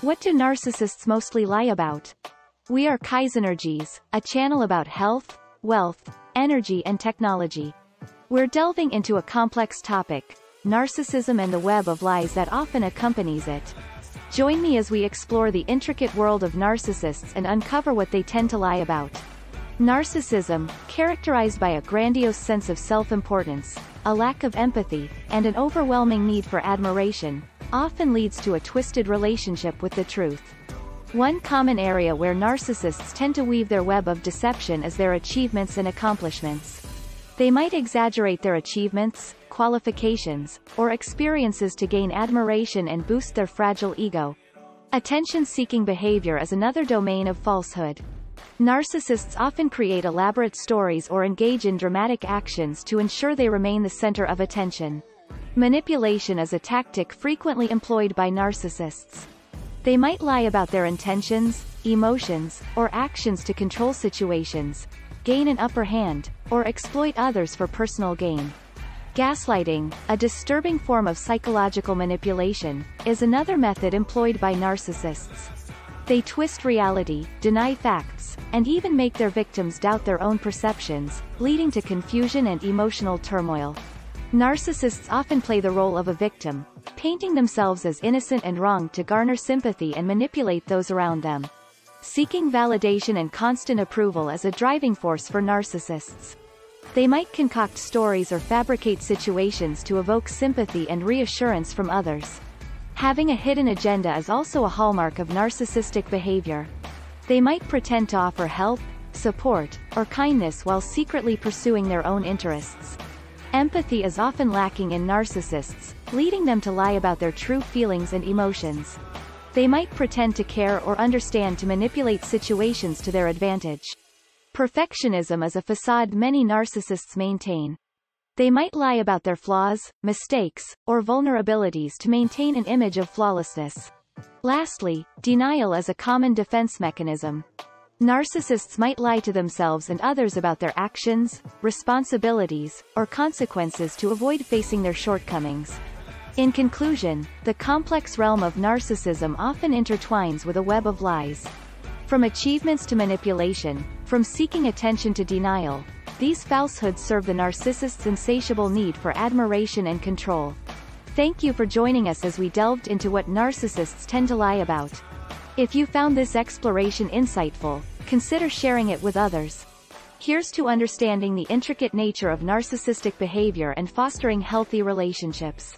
What do narcissists mostly lie about? We are Kaizenergies, a channel about health, wealth, energy and technology. We're delving into a complex topic, narcissism and the web of lies that often accompanies it. Join me as we explore the intricate world of narcissists and uncover what they tend to lie about. Narcissism, characterized by a grandiose sense of self-importance, a lack of empathy, and an overwhelming need for admiration, often leads to a twisted relationship with the truth. One common area where narcissists tend to weave their web of deception is their achievements and accomplishments. They might exaggerate their achievements, qualifications, or experiences to gain admiration and boost their fragile ego. Attention-seeking behavior is another domain of falsehood. Narcissists often create elaborate stories or engage in dramatic actions to ensure they remain the center of attention. Manipulation is a tactic frequently employed by narcissists. They might lie about their intentions, emotions, or actions to control situations, gain an upper hand, or exploit others for personal gain. Gaslighting, a disturbing form of psychological manipulation, is another method employed by narcissists. They twist reality, deny facts, and even make their victims doubt their own perceptions, leading to confusion and emotional turmoil. Narcissists often play the role of a victim, painting themselves as innocent and wronged to garner sympathy and manipulate those around them. Seeking validation and constant approval is a driving force for narcissists. They might concoct stories or fabricate situations to evoke sympathy and reassurance from others. Having a hidden agenda is also a hallmark of narcissistic behavior. They might pretend to offer help, support, or kindness while secretly pursuing their own interests. Empathy is often lacking in narcissists, leading them to lie about their true feelings and emotions. They might pretend to care or understand to manipulate situations to their advantage. Perfectionism is a facade many narcissists maintain. They might lie about their flaws, mistakes, or vulnerabilities to maintain an image of flawlessness. Lastly, denial is a common defense mechanism. Narcissists might lie to themselves and others about their actions, responsibilities, or consequences to avoid facing their shortcomings. In conclusion, the complex realm of narcissism often intertwines with a web of lies. From achievements to manipulation, from seeking attention to denial, these falsehoods serve the narcissist's insatiable need for admiration and control. Thank you for joining us as we delved into what narcissists tend to lie about. If you found this exploration insightful, consider sharing it with others. Here's to understanding the intricate nature of narcissistic behavior and fostering healthy relationships.